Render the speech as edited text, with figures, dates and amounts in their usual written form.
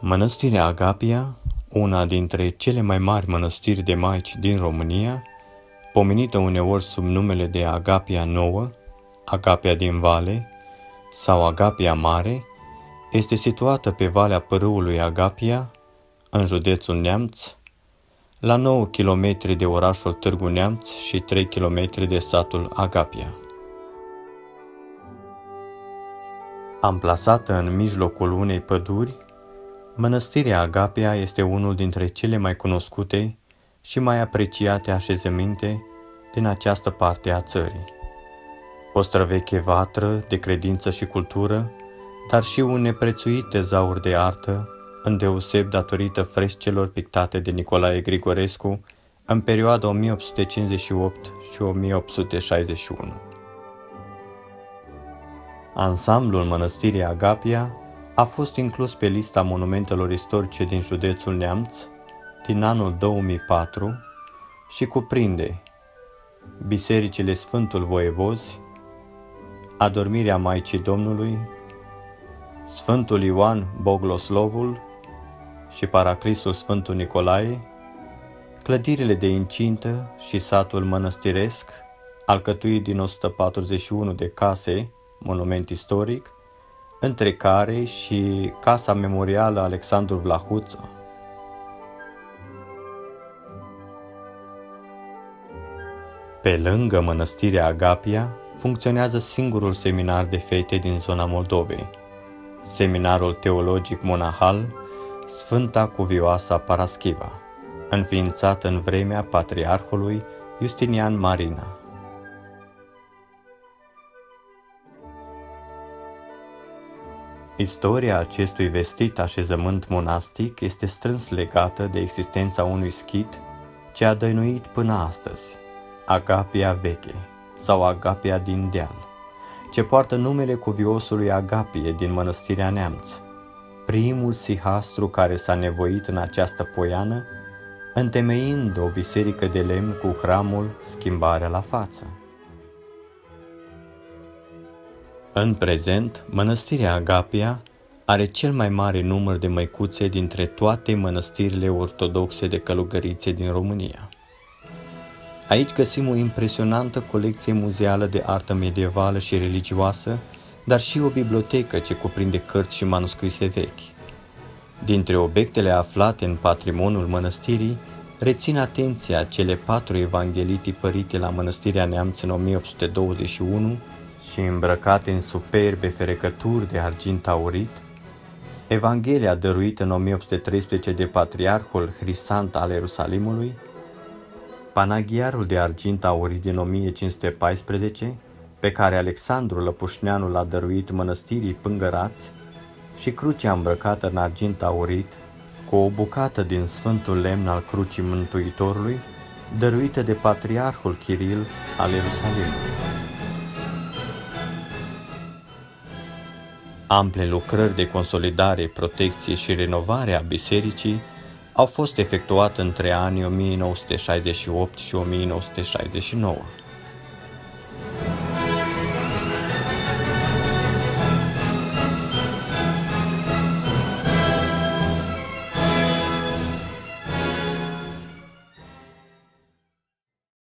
Mănăstirea Agapia, una dintre cele mai mari mănăstiri de maici din România, pomenită uneori sub numele de Agapia Nouă, Agapia din Vale sau Agapia Mare, este situată pe valea pârâului Agapia, în județul Neamț, la 9 km de orașul Târgu Neamț și 3 km de satul Agapia. Amplasată în mijlocul unei păduri, Mănăstirea Agapia este unul dintre cele mai cunoscute și mai apreciate așezăminte din această parte a țării. O străveche vatră de credință și cultură, dar și un neprețuit tezaur de artă, îndeoseb datorită frescelor pictate de Nicolae Grigorescu în perioada 1858 și 1861. Ansamblul Mănăstirii Agapia a fost inclus pe lista monumentelor istorice din județul Neamț din anul 2004 și cuprinde bisericile Sfântul Voievozi, Adormirea Maicii Domnului, Sfântul Ioan Bogoslovul și Paraclisul Sfântul Nicolae, clădirile de incintă și satul mănăstiresc, alcătuit din 141 de case, monument istoric, între care și Casa Memorială Alexandru Vlahuță. Pe lângă Mănăstirea Agapia, funcționează singurul seminar de fete din zona Moldovei, Seminarul Teologic Monahal Sfânta Cuvioasa Paraschiva, înființat în vremea Patriarhului Justinian Marina. Istoria acestui vestit așezământ monastic este strâns legată de existența unui schit ce a dăinuit până astăzi, Agapia Veche sau Agapia din Deal, ce poartă numele cuviosului Agapie din Mănăstirea Neamț, primul sihastru care s-a nevoit în această poiană, întemeind o biserică de lemn cu hramul Schimbarea la față. În prezent, Mănăstirea Agapia are cel mai mare număr de măicuțe dintre toate mănăstirile ortodoxe de călugărițe din România. Aici găsim o impresionantă colecție muzeală de artă medievală și religioasă, dar și o bibliotecă ce cuprinde cărți și manuscrise vechi. Dintre obiectele aflate în patrimoniul mănăstirii, rețin atenția cele 4 evanghelii tipărite la Mănăstirea Neamț în 1821 și îmbrăcate în superbe ferecături de argint aurit, Evanghelia dăruită în 1813 de Patriarhul Hrisant al Ierusalimului, Panaghiarul de argint aurit din 1514, pe care Alexandru Lăpușneanul l-a dăruit mănăstirii Pângărați, și crucea îmbrăcată în argint aurit, cu o bucată din Sfântul Lemn al Crucii Mântuitorului, dăruită de Patriarhul Chiril al Ierusalimului. Ample lucrări de consolidare, protecție și renovare a bisericii au fost efectuate între anii 1968 și 1969.